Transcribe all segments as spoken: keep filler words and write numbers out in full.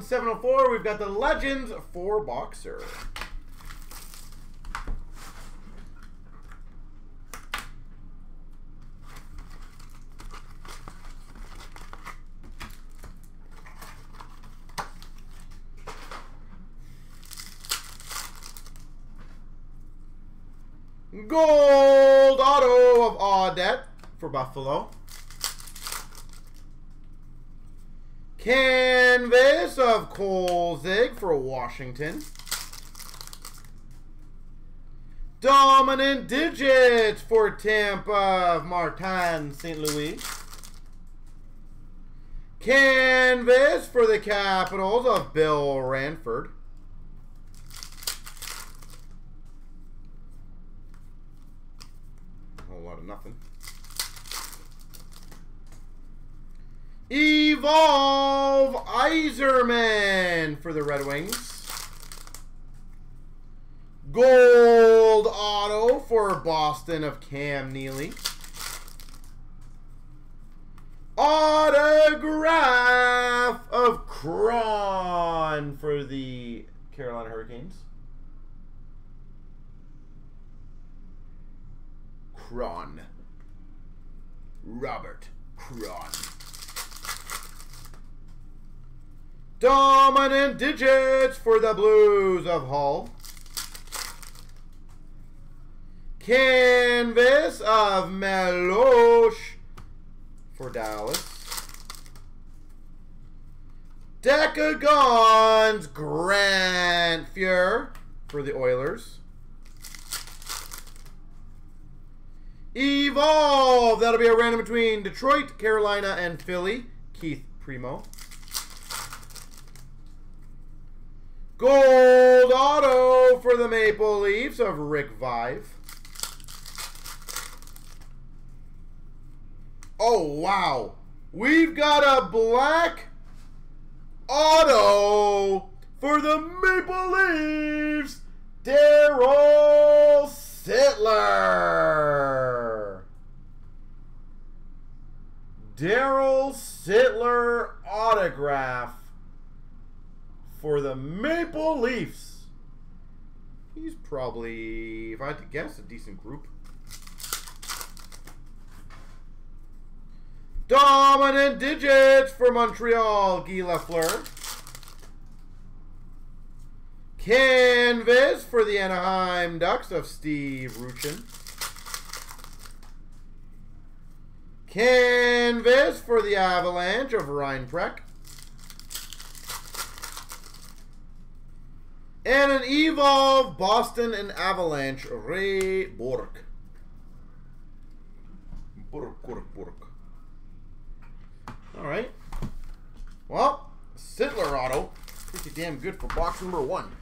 of seven oh four. We've got the Legends four boxer. Gold auto of Audette for Buffalo. Canvas of Kolzig for Washington. Dominant digits for Tampa of Martin Saint Louis. Canvas for the Capitals of Bill Ranford. Nothing. Evolve Iserman for the Red Wings. Gold auto for Boston of Cam Neely. Autograph of Kron for the Carolina Hurricanes. Kron. Robert Kron. Dominant digits for the Blues of Hull. Canvas of Meloche for Dallas. Decagons Grandfjord for the Oilers. Evolve! That'll be a random between Detroit, Carolina, and Philly. Keith Primo. Gold auto for the Maple Leafs of Rick Vive. Oh, wow. We've got a black auto for the Maple Leafs. Daryl Sittler. Daryl Sittler autograph for the Maple Leafs. He's probably, if I had to guess, a decent group. Dominant digits for Montreal, Guy Lafleur. Canvas for the Anaheim Ducks of Steve Ruchin. Canvas for the Avalanche of Ryan Preck. And an Evolve Boston and Avalanche, Ray Bourque. Bourque, Bourque, Bourque. All right. Well, Sittler auto. Pretty damn good for box number one.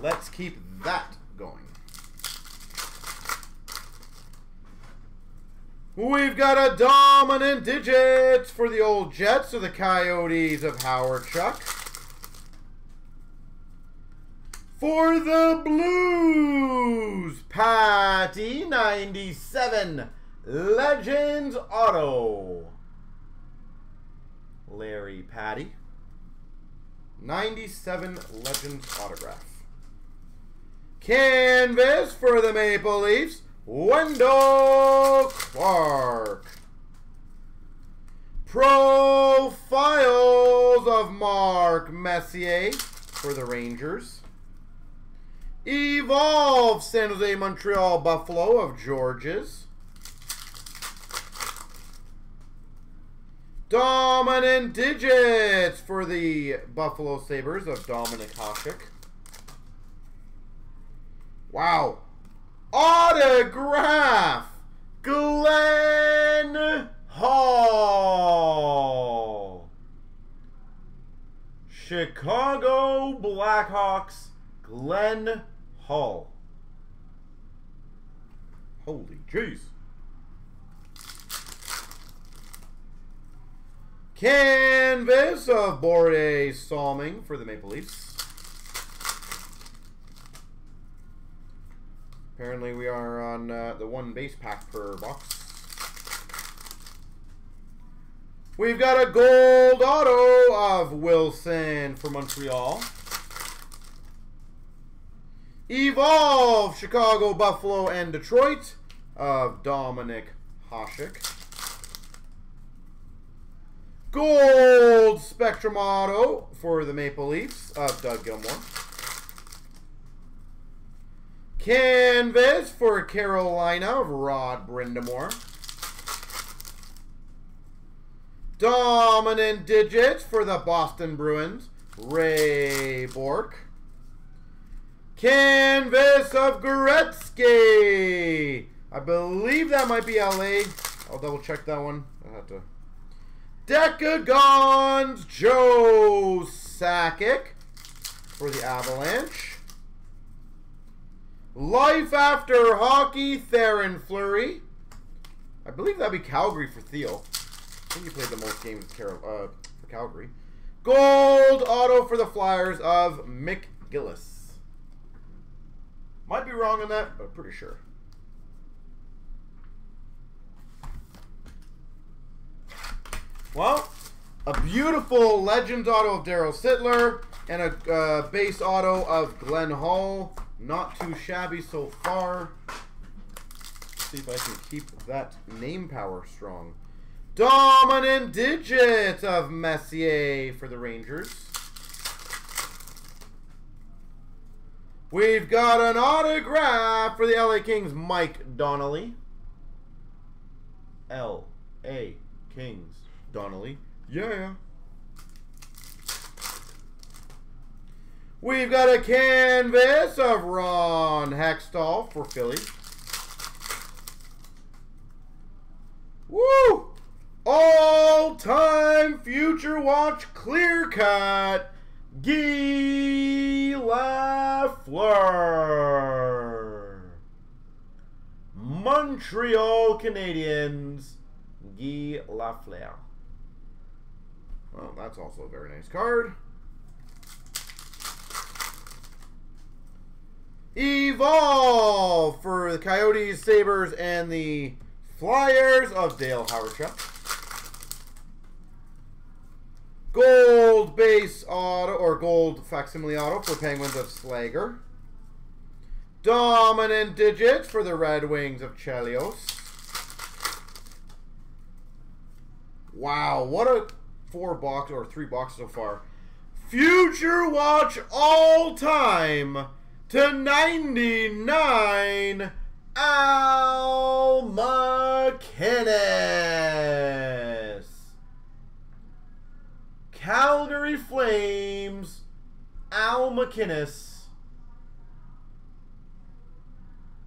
Let's keep that going. We've got a dominant digits for the old Jets or the Coyotes of Hawerchuk. For the Blues, Patty ninety-seven Legends auto. Larry Patty ninety-seven Legends autograph. Canvas for the Maple Leafs, Wendell Clark. Profiles of Mark Messier for the Rangers. Evolve San Jose, Montreal, Buffalo of Georges. Dominant digits for the Buffalo Sabres of Dominic Hasek. Wow. Autograph, Glenn Hall. Chicago Blackhawks, Glenn Hall. Holy jeez. Canvas of Borde Salming for the Maple Leafs. Apparently we are on uh, the one base pack per box. We've got a gold auto of Wilson for Montreal. Evolve, Chicago, Buffalo, and Detroit of Dominic Hasek. Gold Spectrum auto for the Maple Leafs of Doug Gilmour. Canvas for Carolina of Rod Brindamore. Dominant digits for the Boston Bruins, Ray Bourque. Canvas of Gretzky. I believe that might be L A. I'll double check that one. I have to. Decagons, Joe Sakic for the Avalanche. Life After Hockey, Theron Fleury. I believe that'd be Calgary for Theo. I think he played the most games Carol, uh, for Calgary. Gold auto for the Flyers of Mick Gillis. Might be wrong on that, but pretty sure. Well, a beautiful Legends auto of Daryl Sittler and a uh, base auto of Glenn Hall. Not too shabby so far. Let's see if I can keep that name power strong. Dominant digits of Messier for the Rangers. We've got an autograph for the L A Kings, Mike Donnelly. L A Kings. Donnelly. Yeah. We've got a canvas of Ron Hextall for Philly. Woo! All-time future watch clear cut. Guy Lafleur. Montreal Canadiens. Guy Lafleur. Well, that's also a very nice card. Evolve for the Coyotes, Sabres, and the Flyers of Dale Hawerchuk. Gold base auto, or gold facsimile auto for Penguins of Slager. Dominant digits for the Red Wings of Chelios. Wow, what a... Four box or three boxes so far. Future watch all time to ninety-nine. Al McInnis. Calgary Flames. Al McInnis.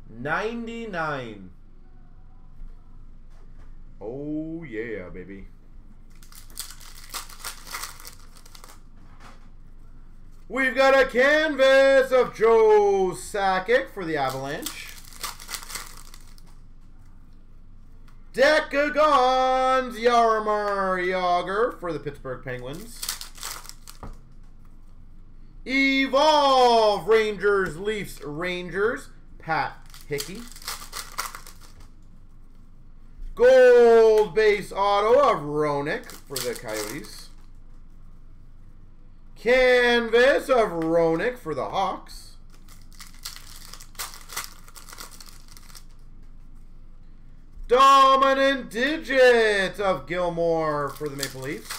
ninety-nine. Oh yeah, baby. We've got a canvas of Joe Sakic for the Avalanche. Decagons, Jaromir Jagr for the Pittsburgh Penguins. Evolve, Rangers, Leafs, Rangers, Pat Hickey. Gold base auto of Roenick for the Coyotes. Canvas of Roenick for the Hawks. Dominant digits of Gilmour for the Maple Leafs.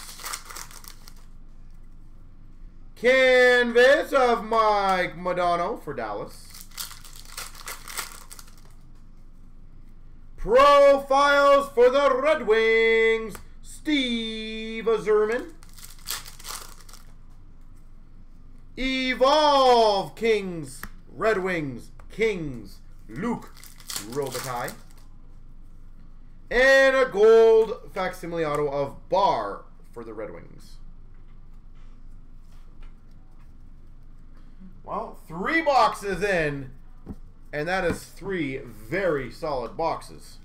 Canvas of Mike Madano for Dallas. Profiles for the Red Wings, Steve Iserman. Evolve, Kings, Red Wings, Kings, Luke Robitaille. And a gold facsimile auto of Barr for the Red Wings. Well, three boxes in, and that is three very solid boxes.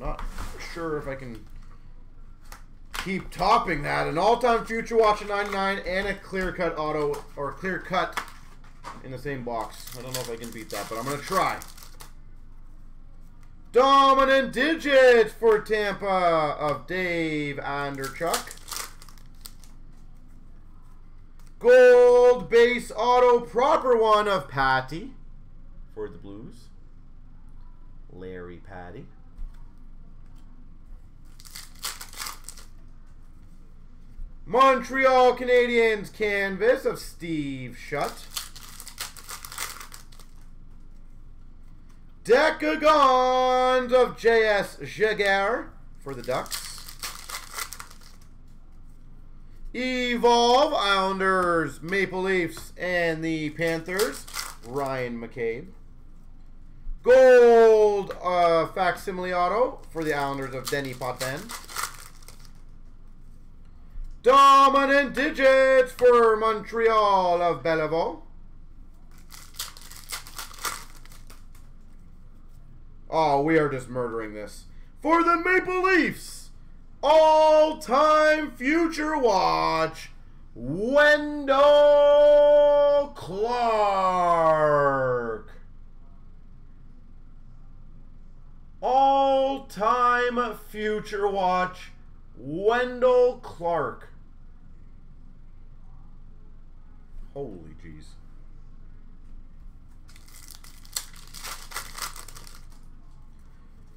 Not sure if I can... keep topping that. An all-time future watch at ninety-nine and a clear-cut auto or clear-cut in the same box. I don't know if I can beat that, but I'm gonna try. Dominant digits for Tampa of Dave Anderchuk. Gold base auto proper one of Patty for the Blues. Larry Patty. Montreal Canadiens canvas of Steve Shutt. Decagons of J S Jagr for the Ducks. Evolve Islanders, Maple Leafs, and the Panthers, Ryan McCabe. Gold uh, facsimile auto for the Islanders of Denny Potvin. Dominant digits for Montreal of Belleville. Oh, we are just murdering this. For the Maple Leafs, all-time future watch, Wendell Clark. All-time future watch, Wendell Clark. Holy jeez.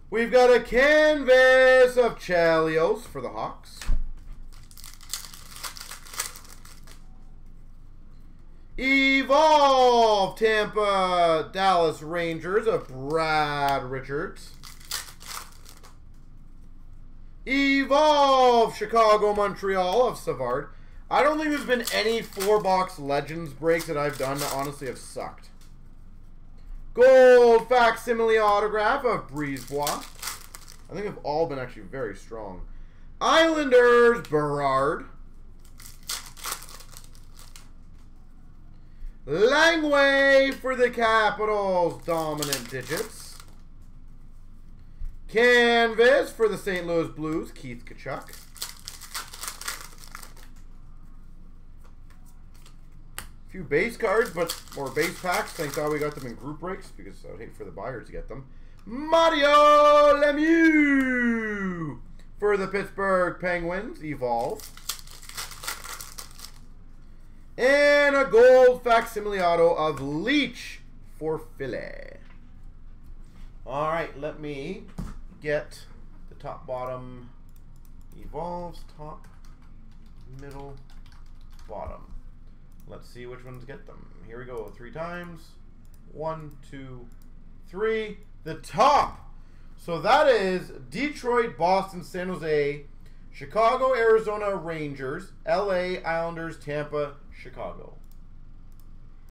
We've got a canvas of Chelios for the Hawks. Evolve Tampa Dallas Rangers of Brad Richards. Evolve Chicago Montreal of Savard. I don't think there's been any four-box Legends breaks that I've done that honestly have sucked. Gold facsimile autograph of Brisebois. I think they've all been actually very strong. Islanders, Berard. Langway for the Capitals, dominant digits. Canvas for the Saint Louis Blues, Keith Kachuk. Few base cards, but or base packs. Thank God we got them in group breaks because I would hate for the buyers to get them. Mario Lemieux for the Pittsburgh Penguins. Evolve. And a gold facsimile auto of Leech for Philly. All right, let me get the top, bottom, Evolves, top, middle, bottom. Let's see which ones get them. Here we go, three times. One, two, three. The top. So that is Detroit, Boston, San Jose, Chicago, Arizona, Rangers, L A, Islanders, Tampa, Chicago.